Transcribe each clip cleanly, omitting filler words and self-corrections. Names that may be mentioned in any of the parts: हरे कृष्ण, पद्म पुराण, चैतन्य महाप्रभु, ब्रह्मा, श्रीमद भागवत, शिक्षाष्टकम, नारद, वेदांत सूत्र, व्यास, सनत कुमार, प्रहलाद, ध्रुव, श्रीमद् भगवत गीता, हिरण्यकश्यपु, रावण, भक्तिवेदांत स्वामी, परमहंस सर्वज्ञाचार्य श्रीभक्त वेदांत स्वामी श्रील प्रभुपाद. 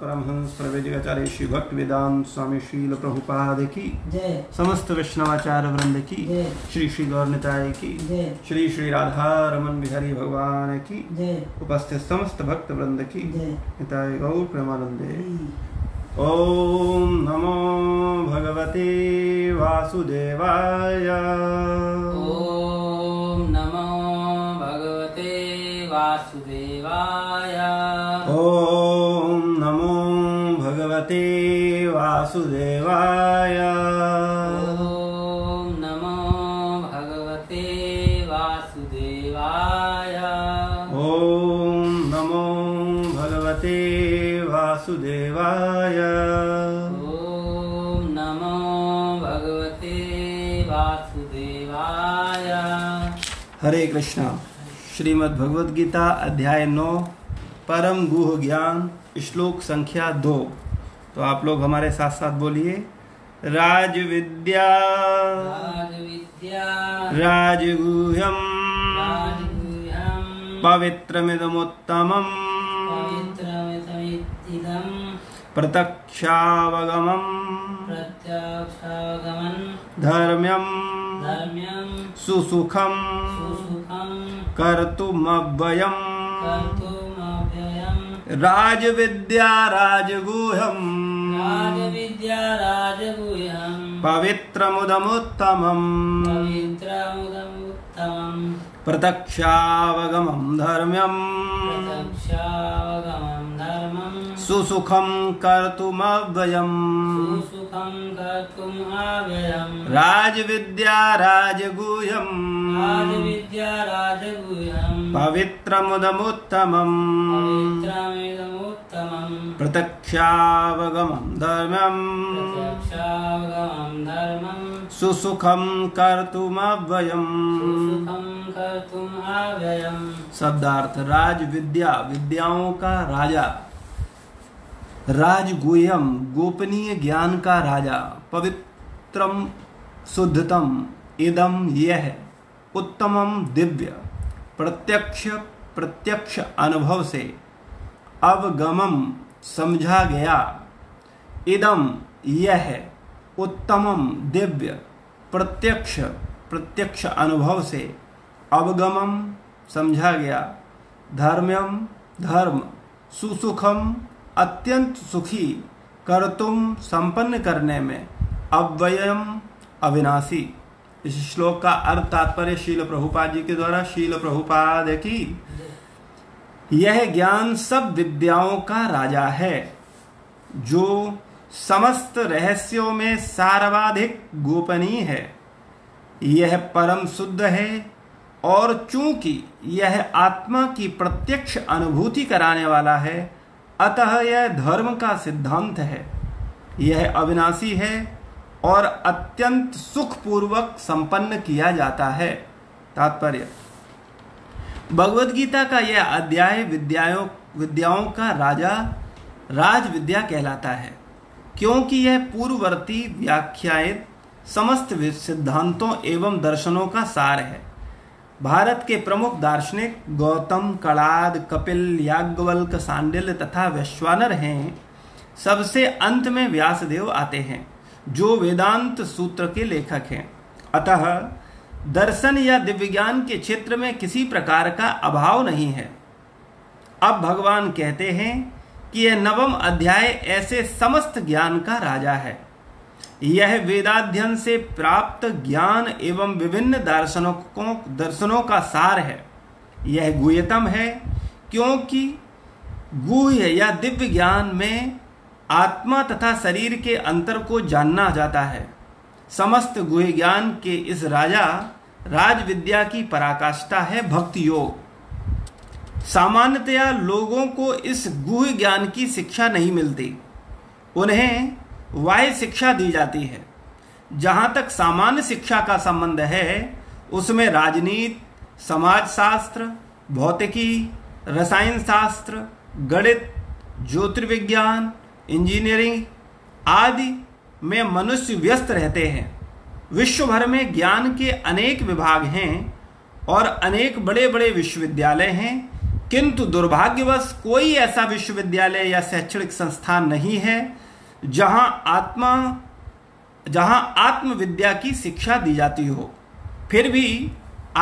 परमहंस सर्वज्ञाचार्य श्रीभक्त वेदांत स्वामी श्रील प्रभुपाद की जय। समस्त वैष्णवाचार्य वृंद की जय। श्री श्री गौरताय की जय। श्री श्री राधा रमन बिहारी भगवान की जय। उपस्थित समस्त भक्त वृंद की जय। हिताय गौर प्रेमानंदे। ओम नमो भगवते वासुदेवाय। ओम नमो भगवते वासुदेवाय। ओम नमो भगवते वासुदेवाय। ओम नमो भगवते वासुदेवाय। ओम नमो भगवते वासुदेवाय। ओम नमो भगवते वासुदेवाय। हरे कृष्णा। श्रीमद् भगवत गीता अध्याय 9 परम गुह ज्ञान श्लोक संख्या 2। तो आप लोग हमारे साथ साथ बोलिए। राजविद्या राजगुह्यम पवित्रमिदमुत्तमं प्रत्यक्षावगमं धर्म्यं सुसुखं कर्तुमव्ययं राजविद्या राजगुह्यं पवित्रमुदमुत्तमं प्रत्यक्षावगमं धर्म्यं सुसुखं कर्तुमव्ययं राजविद्या राजगुह्यं पवित्रमुदमुत्तमं प्रत्यक्षावगमं धर्म्यं सुसुखं कर्तुमव्ययं शब्दार्थ। राज विद्या विद्याओं का राजा, राजगुह्यम गोपनीय ज्ञान का राजा, पवित्रम शुद्धतम, इदम यह, उत्तमम दिव्य, प्रत्यक्ष अनुभव से, अवगमम समझा गया, इदम यह, उत्तमम दिव्य, प्रत्यक्ष अनुभव से, अवगमम समझा गया, धर्म्यम धर्म, सुसुखम अत्यंत सुखी, कर्तुम संपन्न करने में, अव्ययम अविनाशी। इस श्लोक का अर्थ तात्पर्य श्रील प्रभुपाद जी के द्वारा श्रील प्रभुपाद की। यह ज्ञान सब विद्याओं का राजा है, जो समस्त रहस्यों में सर्वाधिक गोपनीय है। यह परम शुद्ध है और चूंकि यह आत्मा की प्रत्यक्ष अनुभूति कराने वाला है, अतः यह धर्म का सिद्धांत है। यह अविनाशी है और अत्यंत सुखपूर्वक संपन्न किया जाता है। तात्पर्य, भगवद गीता का यह अध्याय विद्याओं का राजा राज विद्या कहलाता है, क्योंकि यह पूर्ववर्ती व्याख्यायित समस्त सिद्धांतों एवं दर्शनों का सार है। भारत के प्रमुख दार्शनिक गौतम, कणाद, कपिल, याज्ञवल्क्य, सांडिल्य तथा वैश्वानर हैं। सबसे अंत में व्यासदेव आते हैं, जो वेदांत सूत्र के लेखक हैं। अतः दर्शन या दिव्यज्ञान के क्षेत्र में किसी प्रकार का अभाव नहीं है। अब भगवान कहते हैं कि यह नवम अध्याय ऐसे समस्त ज्ञान का राजा है। यह वेदाध्ययन से प्राप्त ज्ञान एवं विभिन्न दर्शनों का सार है। यह गुह्यतम है, क्योंकि गुह्य या दिव्य ज्ञान में आत्मा तथा शरीर के अंतर को जानना जाता है। समस्त गुह्य ज्ञान के इस राजा राज विद्या की पराकाष्ठा है भक्ति योग। सामान्यतया लोगों को इस गुह्य ज्ञान की शिक्षा नहीं मिलती, उन्हें वाय शिक्षा दी जाती है। जहाँ तक सामान्य शिक्षा का संबंध है, उसमें राजनीति, समाजशास्त्र, भौतिकी, रसायन शास्त्र, गणित, ज्योतिर्विज्ञान, इंजीनियरिंग आदि में मनुष्य व्यस्त रहते हैं। विश्व भर में ज्ञान के अनेक विभाग हैं और अनेक बड़े बड़े विश्वविद्यालय हैं। किंतु दुर्भाग्यवश कोई ऐसा विश्वविद्यालय या शैक्षणिक संस्थान नहीं है जहां आत्मविद्या की शिक्षा दी जाती हो। फिर भी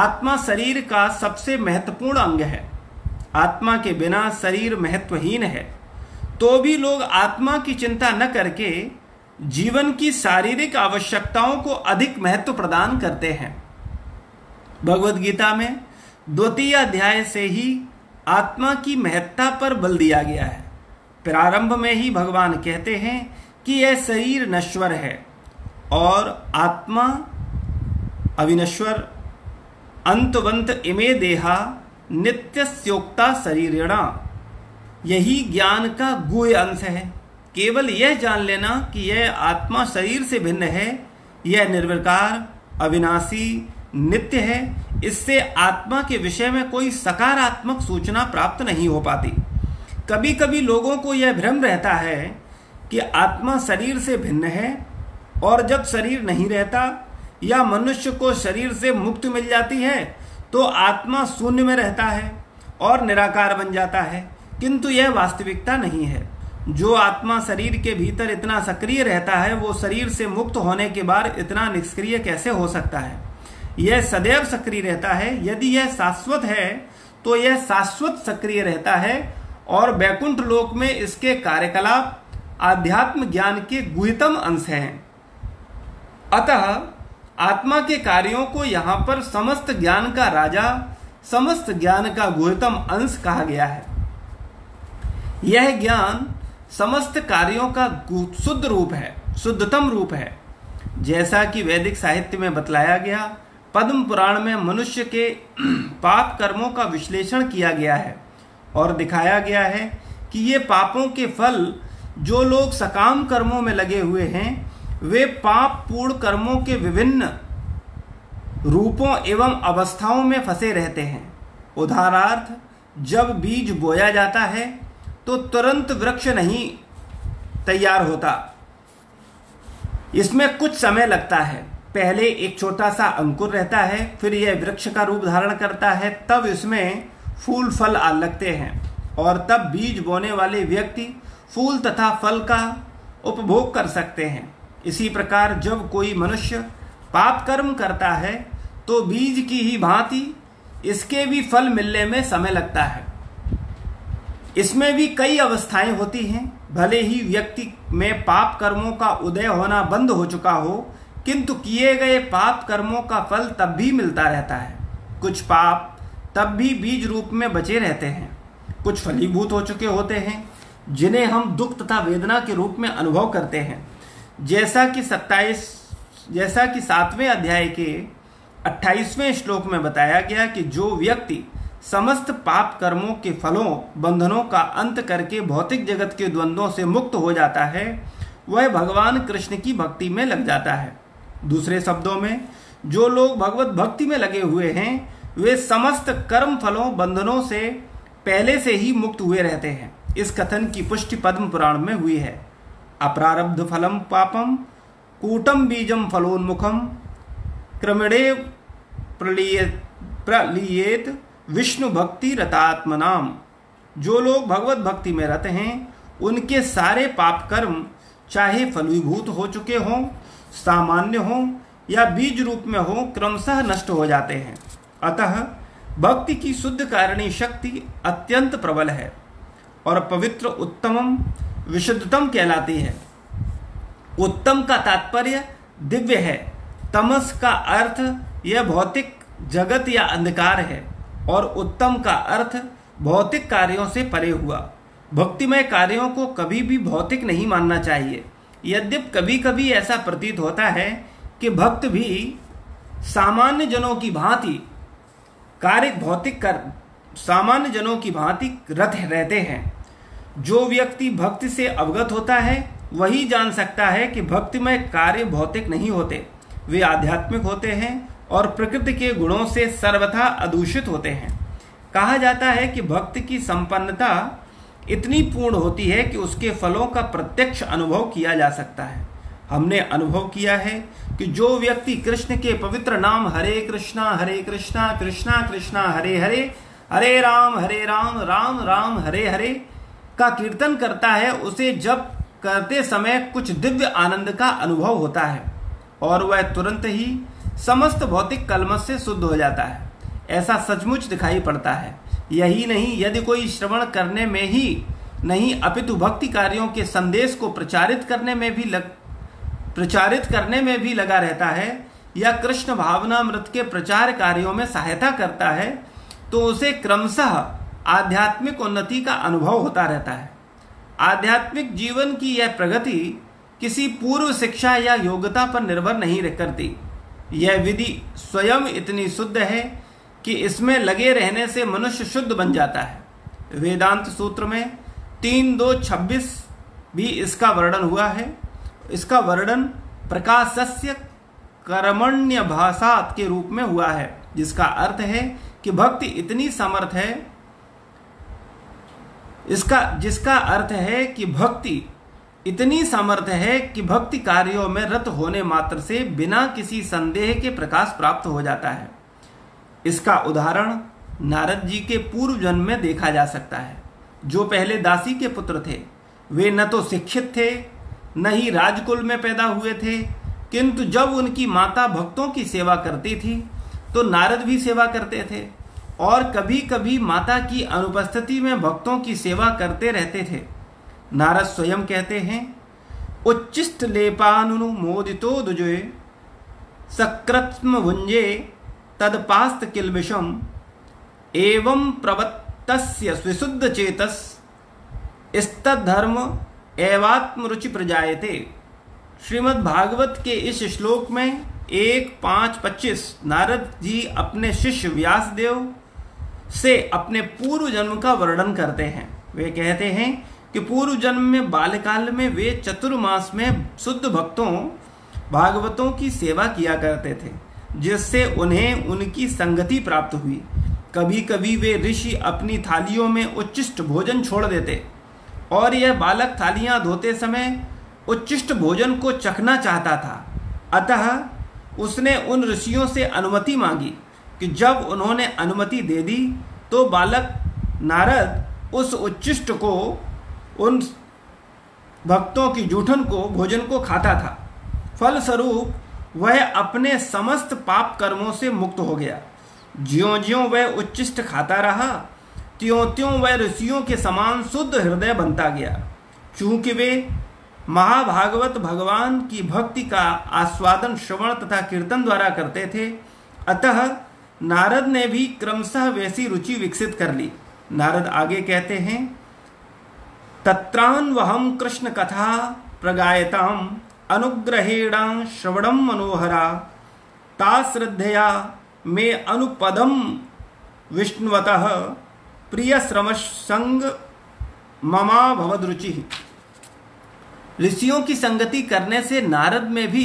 आत्मा शरीर का सबसे महत्वपूर्ण अंग है। आत्मा के बिना शरीर महत्वहीन है। तो भी लोग आत्मा की चिंता न करके जीवन की शारीरिक आवश्यकताओं को अधिक महत्व प्रदान करते हैं। भगवत गीता में द्वितीय अध्याय से ही आत्मा की महत्ता पर बल दिया गया है। प्रारंभ में ही भगवान कहते हैं कि यह शरीर नश्वर है और आत्मा अविनश्वर। अंतवंत इमे देहा नित्यस्योक्ता शरीरेणा। यही ज्ञान का गूढ़ अंश है। केवल यह जान लेना कि यह आत्मा शरीर से भिन्न है, यह निर्विकार अविनाशी नित्य है, इससे आत्मा के विषय में कोई सकारात्मक सूचना प्राप्त नहीं हो पाती। कभी कभी लोगों को यह भ्रम रहता है कि आत्मा शरीर से भिन्न है और जब शरीर नहीं रहता या मनुष्य को शरीर से मुक्ति मिल जाती है तो आत्मा शून्य में रहता है और निराकार बन जाता है, किंतु यह वास्तविकता नहीं है। जो आत्मा शरीर के भीतर इतना सक्रिय रहता है वो शरीर से मुक्त होने के बाद इतना निष्क्रिय कैसे हो सकता है। यह सदैव सक्रिय रहता है। यदि यह शाश्वत है तो यह शाश्वत सक्रिय रहता है और वैकुंठ लोक में इसके कार्यकलाप आध्यात्म ज्ञान के गुह्यतम अंश हैं। अतः आत्मा के कार्यों को यहाँ पर समस्त ज्ञान का राजा, समस्त ज्ञान का गुह्यतम अंश कहा गया है। यह ज्ञान समस्त कार्यों का शुद्ध रूप है, शुद्धतम रूप है। जैसा कि वैदिक साहित्य में बतलाया गया, पद्म पुराण में मनुष्य के पाप कर्मों का विश्लेषण किया गया है और दिखाया गया है कि ये पापों के फल जो लोग सकाम कर्मों में लगे हुए हैं वे पाप पूर्ण कर्मों के विभिन्न रूपों एवं अवस्थाओं में फंसे रहते हैं। उदाहरणार्थ, जब बीज बोया जाता है तो तुरंत वृक्ष नहीं तैयार होता, इसमें कुछ समय लगता है। पहले एक छोटा सा अंकुर रहता है, फिर यह वृक्ष का रूप धारण करता है, तब इसमें फूल फल आने लगते हैं और तब बीज बोने वाले व्यक्ति फूल तथा फल का उपभोग कर सकते हैं। इसी प्रकार जब कोई मनुष्य पाप कर्म करता है तो बीज की ही भांति इसके भी फल मिलने में समय लगता है। इसमें भी कई अवस्थाएं होती हैं। भले ही व्यक्ति में पाप कर्मों का उदय होना बंद हो चुका हो, किंतु किए गए पाप कर्मों का फल तब भी मिलता रहता है। कुछ पाप तब भी बीज रूप में बचे रहते हैं, कुछ फलीभूत हो चुके होते हैं जिन्हें हम दुख तथा वेदना के रूप में अनुभव करते हैं। जैसा कि 7वें अध्याय के 28वें श्लोक में बताया गया कि जो व्यक्ति समस्त पाप कर्मों के फलों बंधनों का अंत करके भौतिक जगत के द्वंद्वों से मुक्त हो जाता है वह भगवान कृष्ण की भक्ति में लग जाता है। दूसरे शब्दों में, जो लोग भगवत भक्ति में लगे हुए हैं वे समस्त कर्म फलों बंधनों से पहले से ही मुक्त हुए रहते हैं। इस कथन की पुष्टि पद्म पुराण में हुई है। अपरारब्ध फलम पापम कूटम बीजम फलोन्मुखम क्रमणे प्रलियेत विष्णु भक्ति रतात्मनाम। जो लोग भगवत भक्ति में रहते हैं उनके सारे पाप कर्म चाहे फलीभूत हो चुके हों, सामान्य हों या बीज रूप में हों, क्रमशः नष्ट हो जाते हैं। अतः भक्ति की शुद्ध कारिणी शक्ति अत्यंत प्रबल है और पवित्र उत्तमम विशुद्धतम कहलाती है। उत्तम का तात्पर्य दिव्य है, तमस का अर्थ यह भौतिक जगत या अंधकार है और उत्तम का अर्थ भौतिक कार्यों से परे हुआ। भक्तिमय कार्यों को कभी भी भौतिक नहीं मानना चाहिए। यद्यप कभी कभी ऐसा प्रतीत होता है कि भक्त भी सामान्य जनों की भांति रत रहते हैं। जो व्यक्ति भक्ति से अवगत होता है वही जान सकता है कि भक्तिमय कार्य भौतिक नहीं होते, वे आध्यात्मिक होते हैं और प्रकृति के गुणों से सर्वथा अदूषित होते हैं। कहा जाता है कि भक्त की संपन्नता इतनी पूर्ण होती है कि उसके फलों का प्रत्यक्ष अनुभव किया जा सकता है। हमने अनुभव किया है कि जो व्यक्ति कृष्ण के पवित्र नाम हरे कृष्णा कृष्णा कृष्णा कृष्णा हरे हरे हरे राम राम राम हरे हरे का कीर्तन करता है, उसे जप करते समय कुछ दिव्य आनंद का अनुभव होता है और वह तुरंत ही समस्त भौतिक कलमश से शुद्ध हो जाता है। ऐसा सचमुच दिखाई पड़ता है। यही नहीं, यदि कोई श्रवण करने में ही नहीं अपितु भक्ति कार्यों के संदेश को प्रचारित करने में भी लगा रहता है या कृष्ण भावनामृत के प्रचार कार्यों में सहायता करता है, तो उसे क्रमशः आध्यात्मिक उन्नति का अनुभव होता रहता है। आध्यात्मिक जीवन की यह प्रगति किसी पूर्व शिक्षा या योग्यता पर निर्भर नहीं करती। यह विधि स्वयं इतनी शुद्ध है कि इसमें लगे रहने से मनुष्य शुद्ध बन जाता है। वेदांत सूत्र में 3:2:26 भी इसका वर्णन हुआ है। इसका वर्णन प्रकाशस्य कर्मण्य भाषात के रूप में हुआ है, जिसका अर्थ है कि भक्ति इतनी समर्थ है कि भक्ति कार्यों में रत होने मात्र से बिना किसी संदेह के प्रकाश प्राप्त हो जाता है। इसका उदाहरण नारद जी के पूर्व जन्म में देखा जा सकता है, जो पहले दासी के पुत्र थे। वे न तो शिक्षित थे, न ही राजकुल में पैदा हुए थे, किंतु जब उनकी माता भक्तों की सेवा करती थी तो नारद भी सेवा करते थे और कभी कभी माता की अनुपस्थिति में भक्तों की सेवा करते रहते थे। नारद स्वयं कहते हैं, उच्चिष्ट लेपानुमोदितो दुजे सकृत्म भुंजे तदपास्त किलबिषम एवं प्रवत्तस्य स्विशुद्ध चेतस इस्तद्धर्म एवात्मरुचि प्रजायते। श्रीमद् भागवत के इस श्लोक में 1:5:25 नारद जी अपने शिष्य व्यासदेव से अपने पूर्व जन्म का वर्णन करते हैं। वे कहते हैं कि पूर्व जन्म में बाल्यकाल में वे चतुर्मास में शुद्ध भक्तों भागवतों की सेवा किया करते थे, जिससे उन्हें उनकी संगति प्राप्त हुई। कभी कभी वे ऋषि अपनी थालियों में उच्छिष्ट भोजन छोड़ देते और यह बालक थालियां धोते समय उच्छिष्ट भोजन को चखना चाहता था, अतः उसने उन ऋषियों से अनुमति मांगी कि जब उन्होंने अनुमति दे दी तो बालक नारद उस उच्छिष्ट को उन भक्तों की जूठन को भोजन को खाता था। फलस्वरूप वह अपने समस्त पाप कर्मों से मुक्त हो गया। ज्यों ज्यों वह उच्छिष्ट खाता रहा, त्यों त्यों वह ऋषियों के समान शुद्ध हृदय बनता गया। चूँकि वे महाभागवत भगवान की भक्ति का आस्वादन श्रवण तथा कीर्तन द्वारा करते थे, अतः नारद ने भी क्रमशः वैसी रुचि विकसित कर ली। नारद आगे कहते हैं, तत्रान वहम कृष्ण कथा प्रगायताम अनुग्रहेणा श्रवणम मनोहरा ता श्रद्धया मे अनुपदम विष्णुवतः प्रियश्रमसंग ममा भवदरुचि। ऋषियों की संगति करने से नारद में भी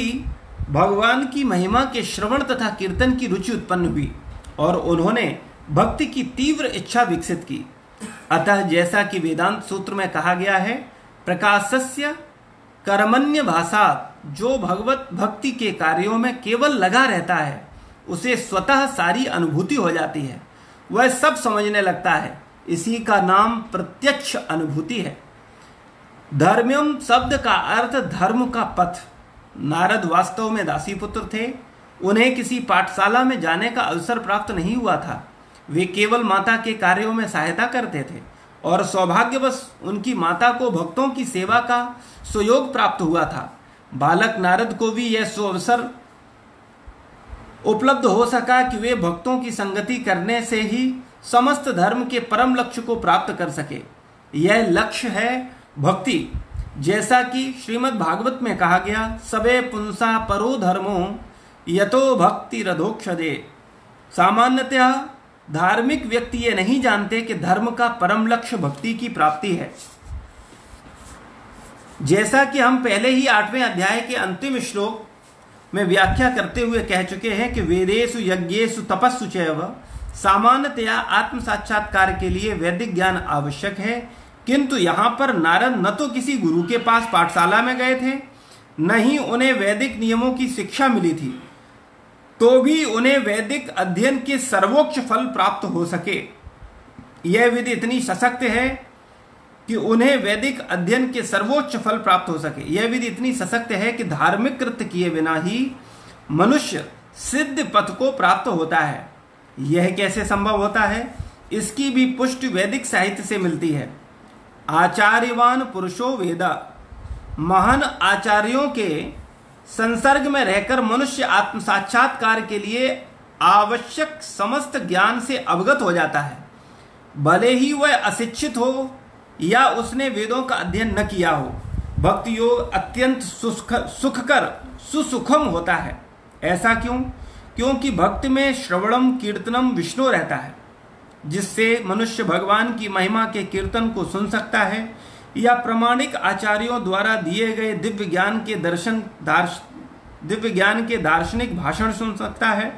भगवान की महिमा के श्रवण तथा कीर्तन की रुचि उत्पन्न हुई और उन्होंने भक्ति की तीव्र इच्छा विकसित की। अतः जैसा कि वेदांत सूत्र में कहा गया है, प्रकाशस्य कर्मण्य भाषा, जो भगवत भक्ति के कार्यों में केवल लगा रहता है, उसे स्वतः सारी अनुभूति हो जाती है, वह सब समझने लगता है। इसी का नाम प्रत्यक्ष अनुभूति है। धर्म्यम शब्द का अर्थ धर्म का पथ। नारद वास्तव में दासी पुत्र थे। उन्हें किसी पाठशाला में जाने का अवसर प्राप्त नहीं हुआ था। वे केवल माता के कार्यों में सहायता करते थे और सौभाग्यवश उनकी माता को भक्तों की सेवा का सुयोग प्राप्त हुआ था। बालक नारद को भी यह सुअवसर उपलब्ध हो सका कि वे भक्तों की संगति करने से ही समस्त धर्म के परम लक्ष्य को प्राप्त कर सके। यह लक्ष्य है भक्ति। जैसा कि श्रीमद् भागवत में कहा गया, सबे पुंसा परो धर्मो यतो भक्ति रधोक्षदे। सामान्यतः धार्मिक व्यक्ति ये नहीं जानते कि धर्म का परम लक्ष्य भक्ति की प्राप्ति है। जैसा कि हम पहले ही 8वें अध्याय के अंतिम श्लोक में व्याख्या करते हुए कह चुके हैं कि वेदेषु यज्ञेषु तपस्सु चैव सामान्यतया आत्म साक्षात्कार के लिए वैदिक ज्ञान आवश्यक है, किंतु यहाँ पर नारद न तो किसी गुरु के पास पाठशाला में गए थे, न ही उन्हें वैदिक नियमों की शिक्षा मिली थी, तो भी उन्हें वैदिक अध्ययन के सर्वोच्च फल प्राप्त हो सके। यह विधि इतनी सशक्त है कि उन्हें वैदिक अध्ययन के सर्वोच्च फल प्राप्त हो सके। यह विधि इतनी सशक्त है कि धार्मिक कृत्य किए बिना ही मनुष्य सिद्ध पथ को प्राप्त होता है। यह कैसे संभव होता है, इसकी भी पुष्टि वैदिक साहित्य से मिलती है। आचार्यवान पुरुषो वेदा, महान आचार्यों के संसर्ग में रहकर मनुष्य आत्म साक्षात्कार के लिए आवश्यक समस्त ज्ञान से अवगत हो जाता है, भले ही वह अशिक्षित हो या उसने वेदों का अध्ययन न किया हो। भक्ति योग अत्यंत सुसुखम होता है। ऐसा क्यों? क्योंकि भक्ति में श्रवणम कीर्तनम विष्णु रहता है, जिससे मनुष्य भगवान की महिमा के कीर्तन को सुन सकता है या प्रमाणिक आचार्यों द्वारा दिए गए दिव्य ज्ञान के दार्शनिक भाषण सुन सकता है।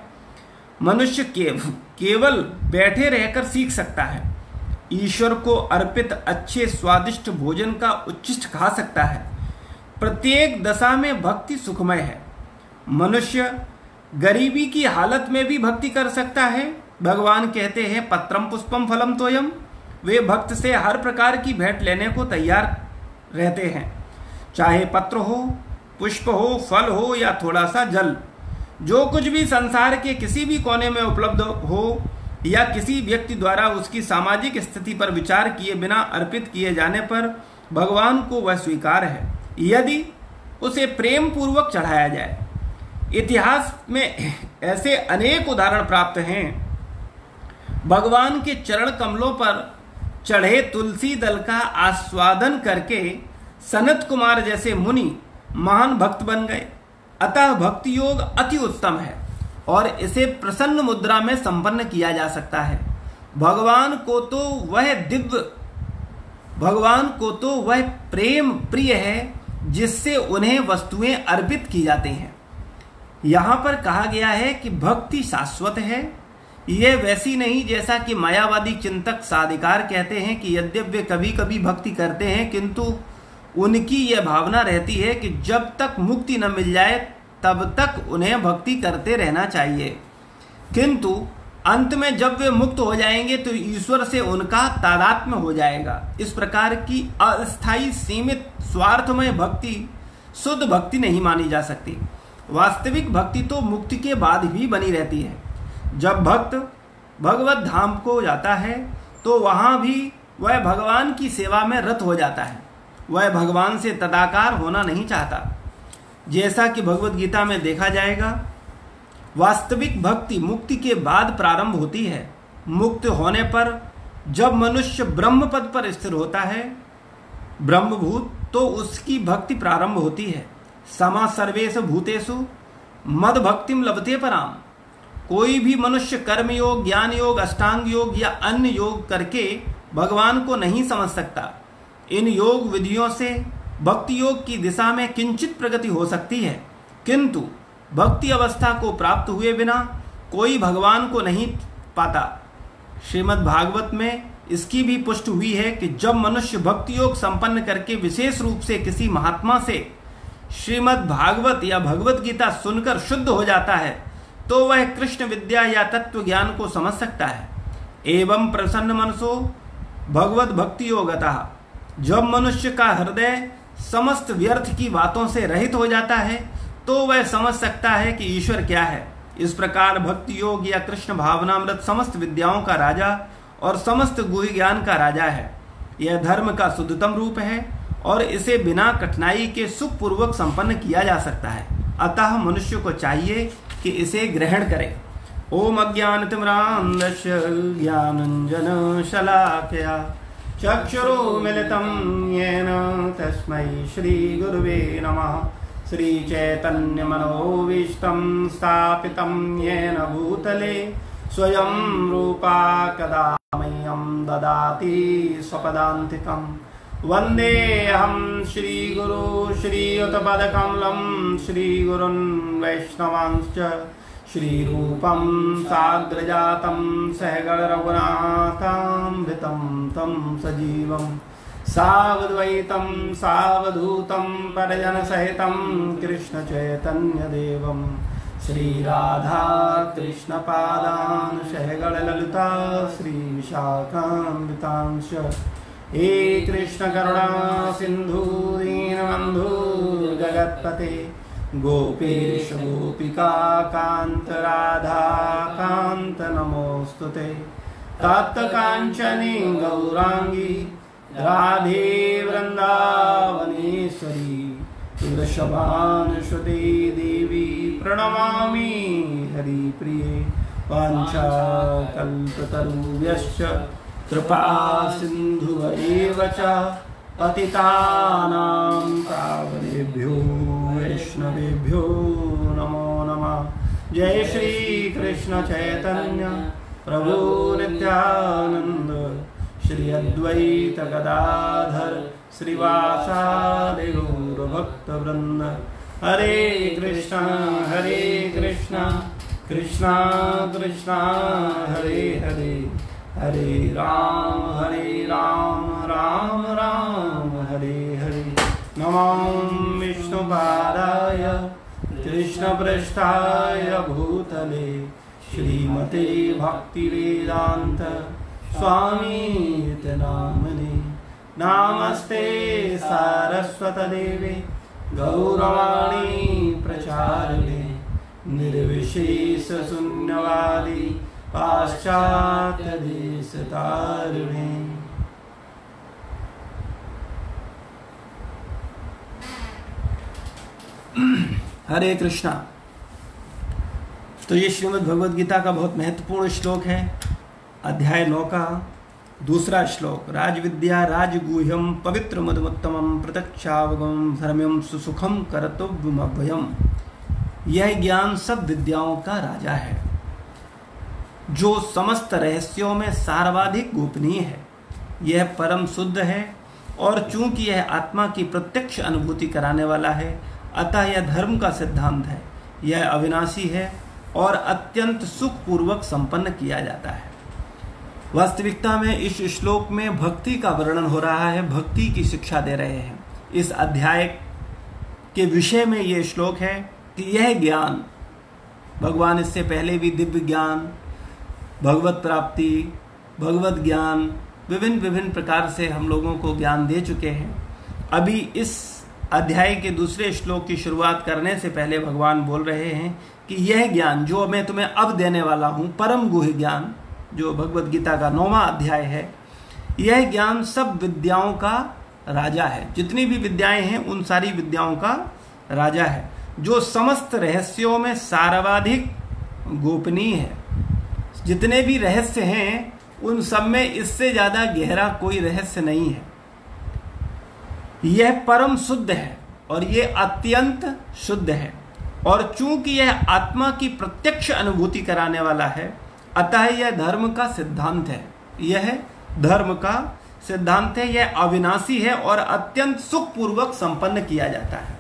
मनुष्य केवल बैठे रहकर सीख सकता है, ईश्वर को अर्पित अच्छे स्वादिष्ट भोजन का उच्छिष्ट खा सकता है। प्रत्येक दशा में भक्ति सुखमय है। मनुष्य गरीबी की हालत में भी भक्ति कर सकता है। भगवान कहते हैं पत्रम पुष्पम फलम तोयम, वे भक्त से हर प्रकार की भेंट लेने को तैयार रहते हैं, चाहे पत्र हो, पुष्प हो, फल हो या थोड़ा सा जल। जो कुछ भी संसार के किसी भी कोने में उपलब्ध हो या किसी व्यक्ति द्वारा उसकी सामाजिक स्थिति पर विचार किए बिना अर्पित किए जाने पर भगवान को वह स्वीकार है, यदि उसे प्रेम पूर्वक चढ़ाया जाए। इतिहास में ऐसे अनेक उदाहरण प्राप्त हैं। भगवान के चरण कमलों पर चढ़े तुलसी दल का आस्वादन करके सनत कुमार जैसे मुनि महान भक्त बन गए। अतः भक्ति योग अति उत्तम है और इसे प्रसन्न मुद्रा में संपन्न किया जा सकता है। भगवान को तो वह प्रेम प्रिय है जिससे उन्हें वस्तुएं अर्पित की जाती हैं। यहाँ पर कहा गया है कि भक्ति शाश्वत है। यह वैसी नहीं जैसा कि मायावादी चिंतक साधिकार कहते हैं कि यद्यपि कभी कभी भक्ति करते हैं, किंतु उनकी यह भावना रहती है कि जब तक मुक्ति न मिल जाए तब तक उन्हें भक्ति करते रहना चाहिए, किंतु अंत में जब वे मुक्त हो जाएंगे तो ईश्वर से उनका तादात्म्य हो जाएगा। इस प्रकार की अस्थायी सीमित स्वार्थमय भक्ति शुद्ध भक्ति नहीं मानी जा सकती। वास्तविक भक्ति तो मुक्ति के बाद भी बनी रहती है। जब भक्त भगवत धाम को जाता है तो वहाँ भी वह भगवान की सेवा में रत हो जाता है। वह भगवान से तदाकार होना नहीं चाहता। जैसा कि भगवत गीता में देखा जाएगा, वास्तविक भक्ति मुक्ति के बाद प्रारंभ होती है। मुक्त होने पर जब मनुष्य ब्रह्म पद पर स्थिर होता है, ब्रह्मभूत, तो उसकी भक्ति प्रारंभ होती है। समा सर्वेश भूतेषु मद भक्तिम लभते पराम। कोई भी मनुष्य कर्म योग, ज्ञान योग, अष्टांग योग या अन्य योग करके भगवान को नहीं समझ सकता। इन योग विधियों से भक्ति योग की दिशा में किंचित प्रगति हो सकती है, किंतु भक्ति अवस्था को प्राप्त हुए बिना कोई भगवान को नहीं पाता। श्रीमद् भागवत में इसकी भी पुष्टि हुई है कि जब मनुष्य भक्ति योग संपन्न करके विशेष रूप से किसी महात्मा से श्रीमद् भागवत या भगवत गीता सुनकर शुद्ध हो जाता है तो वह कृष्ण विद्या या तत्व ज्ञान को समझ सकता है। एवं प्रसन्न मनसो भगवत भक्ति योगतः, जब मनुष्य का हृदय समस्त व्यर्थ की बातों से रहित हो जाता है तो वह समझ सकता है कि ईश्वर क्या है। इस प्रकार भक्ति योग या कृष्ण भावनामृत समस्त विद्याओं का राजा और समस्त गुह्य ज्ञान का राजा है। यह धर्म का शुद्धतम रूप है और इसे बिना कठिनाई के सुखपूर्वक संपन्न किया जा सकता है। अतः मनुष्य को चाहिए कि इसे ग्रहण करे। ओम अज्ञानतिमिरान्धस्य ज्ञानाञ्जनशलाकया चक्षुरुमिलितं येन तस्मै श्रीगुरुवे नमः। श्रीचैतन्यमनोभीष्टं स्थापितं येन भूतले स्वयं रूपा कदा मह्यं ददाति स्वपदान्तिकं। वन्देऽहं श्रीगुरु श्रीयुतपदकमलं श्रीगुरुन् वैष्णवांश्च। श्रीरूपं साग्रजातं सहगण रघुनाथामृतं तं सजीवं सावद्वैतं सावधूतं परजनसहितं कृष्णचैतन्यदेवं श्री राधा कृष्ण पादान सहगण ललिता श्री विशाखान्वितांश हे कृष्ण करुणा सिंधु दीनबंधु जगत्पते गोपेश गोपिका कांत राधा कांत नमोस्तुते तप्त कांचने गौरांगी राधे वृंदावनेश्वरी वृषभानुसुते देवी प्रणमामि हरिप्रिये वाञ्छाकल्पतरुभ्यश्च कृपा सिन्धुभ्येव च पतितानां पावनेभ्यो वैष्णवेभ्यो नमो नमः। जय श्री कृष्ण चैतन्य प्रभु नित्यानंद श्री अद्वैत गदाधर श्रीवासादि गौर भक्त वृंद हरे कृष्णा कृष्णा कृष्णा हरे हरे हरे राम राम राम हरे हरे। नमो विष्णुपादाय कृष्णपृष्ठाय भूतले श्रीमते भक्तिवेदांत स्वामी नामने नमस्ते सारस्वत देवे गौरवाणी प्रचारिणे निर्विशेष शून्यवादी पाश्चात्य देश तारिणे। हरे कृष्णा। तो ये श्रीमद् भगवत गीता का बहुत महत्वपूर्ण श्लोक है, अध्याय 9 का दूसरा श्लोक। राजविद्या राजगुह्यम पवित्र मदमुत्तमम प्रत्यक्षावगम धर्म्यम सुसुखम करतुभ्यमभयम। यह ज्ञान सब विद्याओं का राजा है जो समस्त रहस्यों में सर्वाधिक गोपनीय है। यह परम शुद्ध है और चूंकि यह आत्मा की प्रत्यक्ष अनुभूति कराने वाला है, अतः यह धर्म का सिद्धांत है। यह अविनाशी है और अत्यंत सुखपूर्वक संपन्न किया जाता है। वास्तविकता में इस श्लोक में भक्ति का वर्णन हो रहा है, भक्ति की शिक्षा दे रहे हैं। इस अध्याय के विषय में यह श्लोक है कि यह ज्ञान, भगवान इससे पहले भी दिव्य ज्ञान, भगवत प्राप्ति, भगवत ज्ञान, विभिन्न विभिन्न प्रकार से हम लोगों को ज्ञान दे चुके हैं। अभी इस अध्याय के दूसरे श्लोक की शुरुआत करने से पहले भगवान बोल रहे हैं कि यह ज्ञान जो मैं तुम्हें अब देने वाला हूँ, परम गुह्य ज्ञान जो भगवत गीता का 9वां अध्याय है, यह ज्ञान सब विद्याओं का राजा है। जितनी भी विद्याएं हैं उन सारी विद्याओं का राजा है जो समस्त रहस्यों में सर्वाधिक गोपनीय है। जितने भी रहस्य हैं उन सब में इससे ज़्यादा गहरा कोई रहस्य नहीं है। यह परम शुद्ध है और यह अत्यंत शुद्ध है और चूंकि यह आत्मा की प्रत्यक्ष अनुभूति कराने वाला है, अतः यह धर्म का सिद्धांत है। यह धर्म का सिद्धांत है, यह अविनाशी है और अत्यंत सुखपूर्वक संपन्न किया जाता है।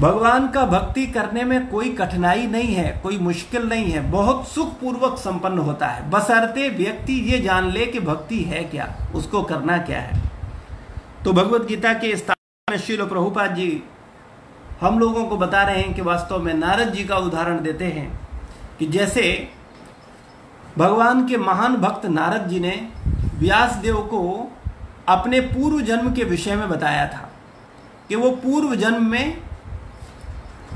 भगवान का भक्ति करने में कोई कठिनाई नहीं है, कोई मुश्किल नहीं है, बहुत सुखपूर्वक संपन्न होता है, बशर्ते व्यक्ति ये जान ले कि भक्ति है क्या, उसको करना क्या है। तो भगवत गीता के स्थान में श्रील प्रभुपाद जी हम लोगों को बता रहे हैं कि वास्तव में नारद जी का उदाहरण देते हैं कि जैसे भगवान के महान भक्त नारद जी ने व्यास देव को अपने पूर्व जन्म के विषय में बताया था कि वो पूर्व जन्म में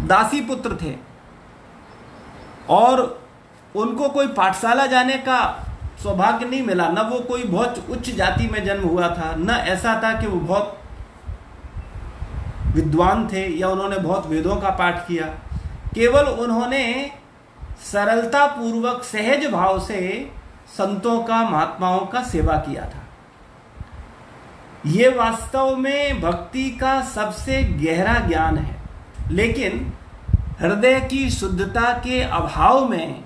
दासी पुत्र थे और उनको कोई पाठशाला जाने का सौभाग्य नहीं मिला, न वो कोई बहुत उच्च जाति में जन्म हुआ था, न ऐसा था कि वो बहुत विद्वान थे या उन्होंने बहुत वेदों का पाठ किया। केवल उन्होंने सरलता पूर्वक सहज भाव से संतों का, महात्माओं का सेवा किया था। ये वास्तव में भक्ति का सबसे गहरा ज्ञान है, लेकिन हृदय की शुद्धता के अभाव में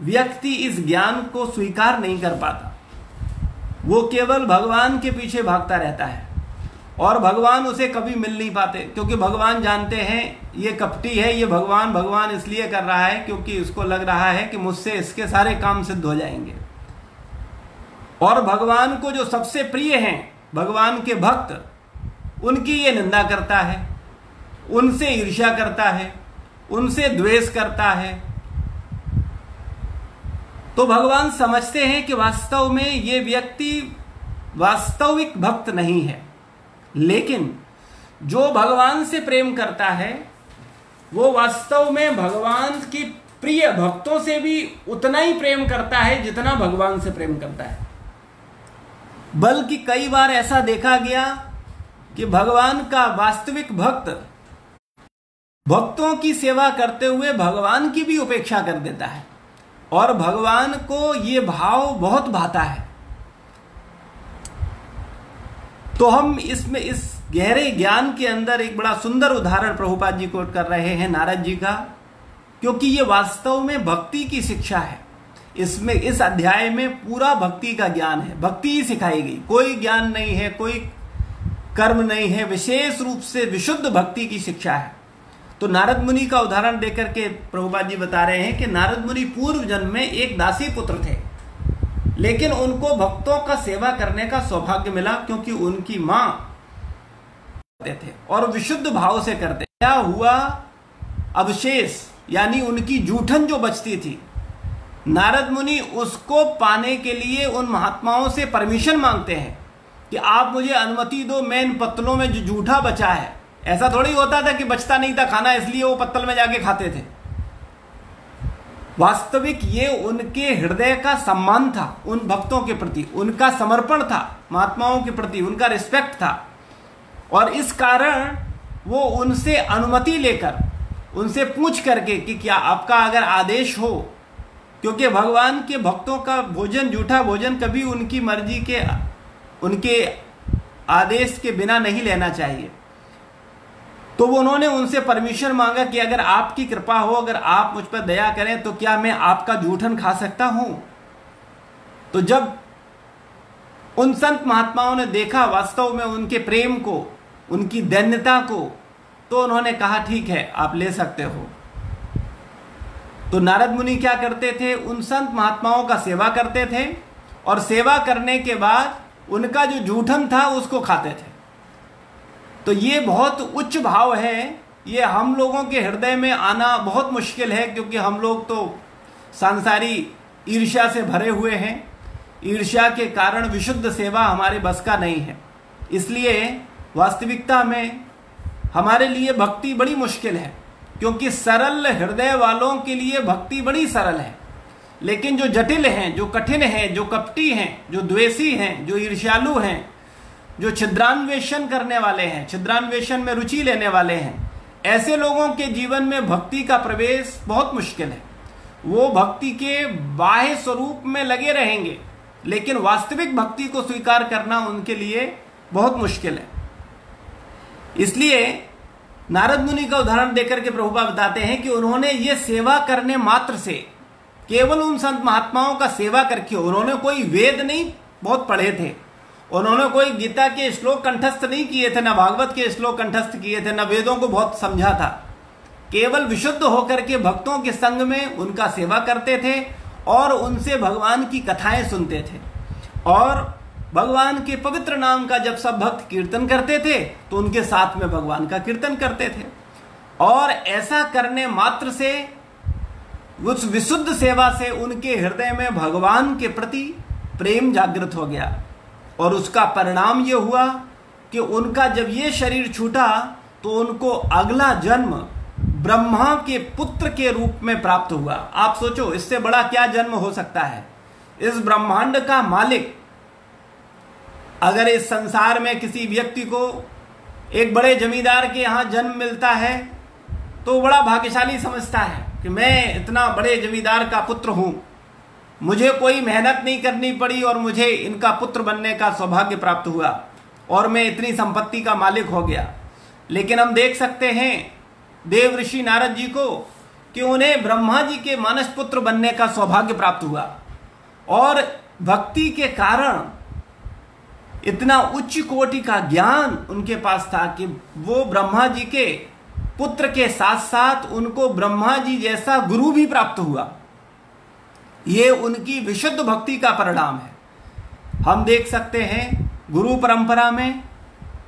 व्यक्ति इस ज्ञान को स्वीकार नहीं कर पाता। वो केवल भगवान के पीछे भागता रहता है और भगवान उसे कभी मिल नहीं पाते, क्योंकि भगवान जानते हैं ये कपटी है, ये भगवान भगवान इसलिए कर रहा है क्योंकि उसको लग रहा है कि मुझसे इसके सारे काम सिद्ध हो जाएंगे। और भगवान को जो सबसे प्रिय हैं, भगवान के भक्त, उनकी ये निंदा करता है, उनसे ईर्ष्या करता है, उनसे द्वेष करता है। तो भगवान समझते हैं कि वास्तव में ये व्यक्ति वास्तविक भक्त नहीं है, लेकिन जो भगवान से प्रेम करता है वो वास्तव में भगवान की प्रिय भक्तों से भी उतना ही प्रेम करता है जितना भगवान से प्रेम करता है। बल्कि कई बार ऐसा देखा गया कि भगवान का वास्तविक भक्त भक्तों की सेवा करते हुए भगवान की भी उपेक्षा कर देता है और भगवान को ये भाव बहुत भाता है। तो हम इसमें इस गहरे ज्ञान के अंदर एक बड़ा सुंदर उदाहरण प्रभुपाद जी कोट कर रहे हैं नारद जी का, क्योंकि ये वास्तव में भक्ति की शिक्षा है। इसमें इस अध्याय में पूरा भक्ति का ज्ञान है, भक्ति ही सिखाई गई, कोई ज्ञान नहीं है, कोई कर्म नहीं है, विशेष रूप से विशुद्ध भक्ति की शिक्षा है। तो नारद मुनि का उदाहरण देकर के प्रभुपाद जी बता रहे हैं कि नारद मुनि पूर्व जन्म में एक दासी पुत्र थे, लेकिन उनको भक्तों का सेवा करने का सौभाग्य मिला क्योंकि उनकी मां करते थे और विशुद्ध भाव से करते। क्या हुआ, अवशेष यानी उनकी जूठन जो बचती थी, नारद मुनि उसको पाने के लिए उन महात्माओं से परमिशन मांगते हैं कि आप मुझे अनुमति दो, मैं इन पत्तलों में जो जूठा बचा है। ऐसा थोड़ी होता था कि बचता नहीं था खाना इसलिए वो पत्तल में जाके खाते थे। वास्तविक ये उनके हृदय का सम्मान था, उन भक्तों के प्रति उनका समर्पण था, महात्माओं के प्रति उनका रिस्पेक्ट था, और इस कारण वो उनसे अनुमति लेकर, उनसे पूछ करके कि क्या आपका अगर आदेश हो, क्योंकि भगवान के भक्तों का भोजन, जूठा भोजन कभी उनकी मर्जी के, उनके आदेश के बिना नहीं लेना चाहिए। तो वो उन्होंने उनसे परमिशन मांगा कि अगर आपकी कृपा हो, अगर आप मुझ पर दया करें तो क्या मैं आपका जूठन खा सकता हूं। तो जब उन संत महात्माओं ने देखा वास्तव में उनके प्रेम को, उनकी दैन्यता को, तो उन्होंने कहा ठीक है आप ले सकते हो। तो नारद मुनि क्या करते थे, उन संत महात्माओं का सेवा करते थे और सेवा करने के बाद उनका जो जूठन था उसको खाते थे। तो ये बहुत उच्च भाव है, ये हम लोगों के हृदय में आना बहुत मुश्किल है, क्योंकि हम लोग तो सांसारी ईर्ष्या से भरे हुए हैं। ईर्ष्या के कारण विशुद्ध सेवा हमारे बस का नहीं है, इसलिए वास्तविकता में हमारे लिए भक्ति बड़ी मुश्किल है, क्योंकि सरल हृदय वालों के लिए भक्ति बड़ी सरल है, लेकिन जो जटिल हैं, जो कठिन हैं, जो कपटी हैं, जो द्वेषी हैं, जो ईर्ष्यालु हैं, जो छिद्रान्वेषण करने वाले हैं, छिद्रान्वेषण में रुचि लेने वाले हैं, ऐसे लोगों के जीवन में भक्ति का प्रवेश बहुत मुश्किल है। वो भक्ति के बाह्य स्वरूप में लगे रहेंगे, लेकिन वास्तविक भक्ति को स्वीकार करना उनके लिए बहुत मुश्किल है। इसलिए नारद मुनि का उदाहरण देकर के प्रभुपाद बताते हैं कि उन्होंने ये सेवा करने मात्र से, केवल उन संत महात्माओं का सेवा करके, उन्होंने कोई वेद नहीं बहुत पढ़े थे, उन्होंने कोई गीता के श्लोक कंठस्थ नहीं किए थे, ना भागवत के श्लोक कंठस्थ किए थे, ना वेदों को बहुत समझा था, केवल विशुद्ध होकर के भक्तों के संग में उनका सेवा करते थे और उनसे भगवान की कथाएं सुनते थे। और भगवान के पवित्र नाम का जब सब भक्त कीर्तन करते थे तो उनके साथ में भगवान का कीर्तन करते थे, और ऐसा करने मात्र से, उस विशुद्ध सेवा से उनके हृदय में भगवान के प्रति प्रेम जागृत हो गया। और उसका परिणाम ये हुआ कि उनका जब ये शरीर छूटा तो उनको अगला जन्म ब्रह्मा के पुत्र के रूप में प्राप्त हुआ। आप सोचो इससे बड़ा क्या जन्म हो सकता है। इस ब्रह्मांड का मालिक अगर इस संसार में किसी व्यक्ति को एक बड़े जमींदार के यहाँ जन्म मिलता है तो बड़ा भाग्यशाली समझता है कि मैं इतना बड़े जमींदार का पुत्र हूँ, मुझे कोई मेहनत नहीं करनी पड़ी और मुझे इनका पुत्र बनने का सौभाग्य प्राप्त हुआ और मैं इतनी संपत्ति का मालिक हो गया। लेकिन हम देख सकते हैं देव ऋषि नारद जी को कि उन्हें ब्रह्मा जी के मानस पुत्र बनने का सौभाग्य प्राप्त हुआ और भक्ति के कारण इतना उच्च कोटि का ज्ञान उनके पास था कि वो ब्रह्मा जी के पुत्र के साथ साथ उनको ब्रह्मा जी जैसा गुरु भी प्राप्त हुआ। ये उनकी विशुद्ध भक्ति का परिणाम है। हम देख सकते हैं गुरु परंपरा में